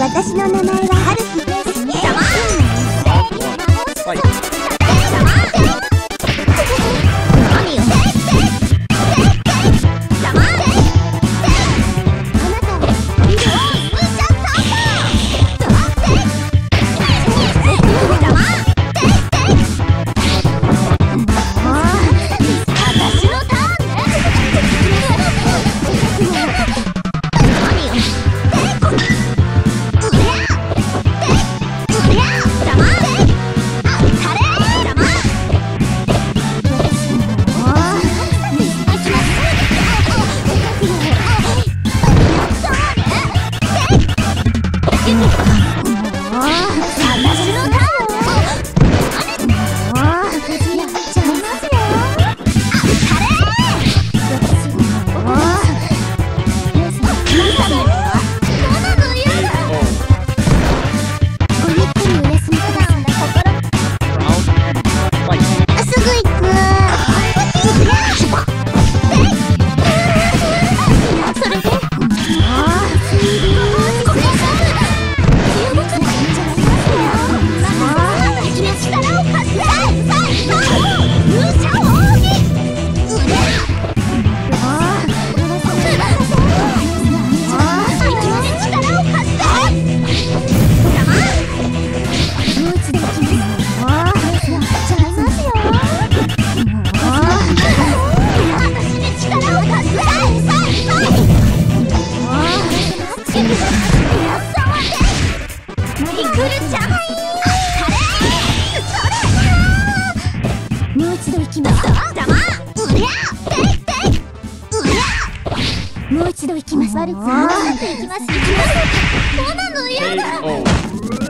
私の名前はハルキですね。もう一度行きます。ワルツ、行きます。そうなの、やだ。